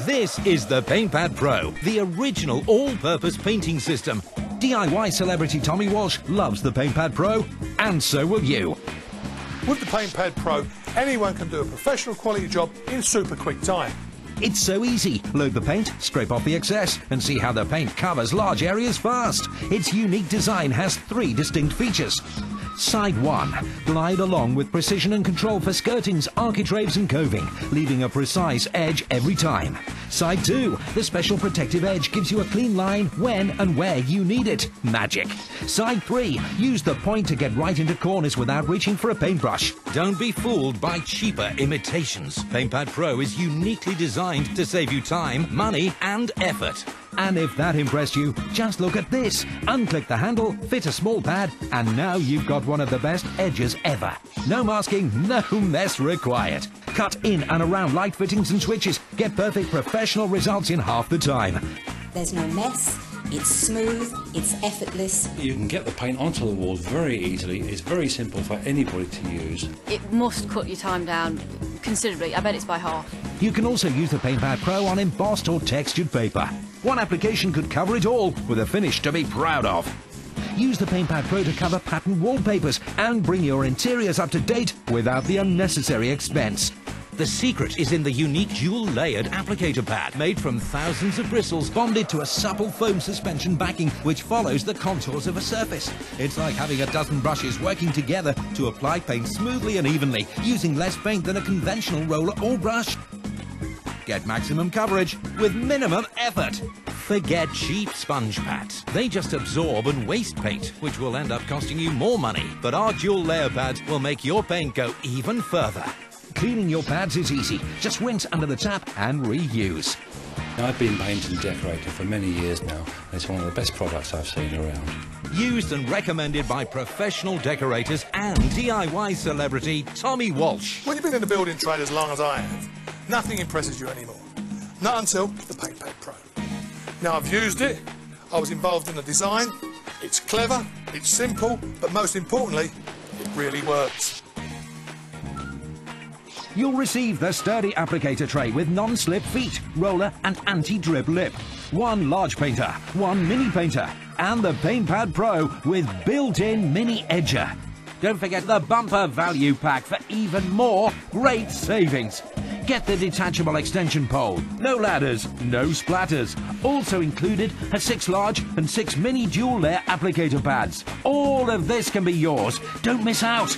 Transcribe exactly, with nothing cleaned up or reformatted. This is the Paint Pad Pro, the original all-purpose painting system. D I Y celebrity Tommy Walsh loves the Paint Pad Pro, and so will you. With the Paint Pad Pro, anyone can do a professional quality job in super quick time. It's so easy. Load the paint, scrape off the excess, and see how the paint covers large areas fast. Its unique design has three distinct features. Side one. Glide along with precision and control for skirtings, architraves and coving, leaving a precise edge every time. Side two. The special protective edge gives you a clean line when and where you need it. Magic. Side three. Use the point to get right into corners without reaching for a paintbrush. Don't be fooled by cheaper imitations. Paint Pad Pro is uniquely designed to save you time, money and effort. And if that impressed you, just look at this. Unclick the handle, fit a small pad, and now you've got one of the best edges ever. No masking, no mess required. Cut in and around light fittings and switches. Get perfect professional results in half the time. There's no mess. It's smooth, it's effortless. You can get the paint onto the walls very easily. It's very simple for anybody to use. It must cut your time down considerably. I bet it's by half. You can also use the Paint Pad Pro on embossed or textured paper. One application could cover it all, with a finish to be proud of. Use the Paint Pad Pro to cover patterned wallpapers and bring your interiors up to date without the unnecessary expense. The secret is in the unique dual-layered applicator pad, made from thousands of bristles bonded to a supple foam suspension backing which follows the contours of a surface. It's like having a dozen brushes working together to apply paint smoothly and evenly, using less paint than a conventional roller or brush. Get maximum coverage with minimum effort. Forget cheap sponge pads. They just absorb and waste paint, which will end up costing you more money. But our dual layer pads will make your paint go even further. Cleaning your pads is easy. Just rinse under the tap and reuse. Now, I've been painting and decorator for many years now. It's one of the best products I've seen around. Used and recommended by professional decorators and D I Y celebrity Tommy Walsh. When you've been in the building trade as long as I have, nothing impresses you anymore. Not until the Paint Pad Pro. Now, I've used it, I was involved in the design, it's clever, it's simple, but most importantly, it really works. You'll receive the sturdy applicator tray with non-slip feet, roller and anti-drip lip. One large painter, one mini painter, and the Paint Pad Pro with built-in mini edger. Don't forget the bumper value pack for even more great savings. Get the detachable extension pole. No ladders, no splatters. Also included are six large and six mini dual layer applicator pads. All of this can be yours. Don't miss out.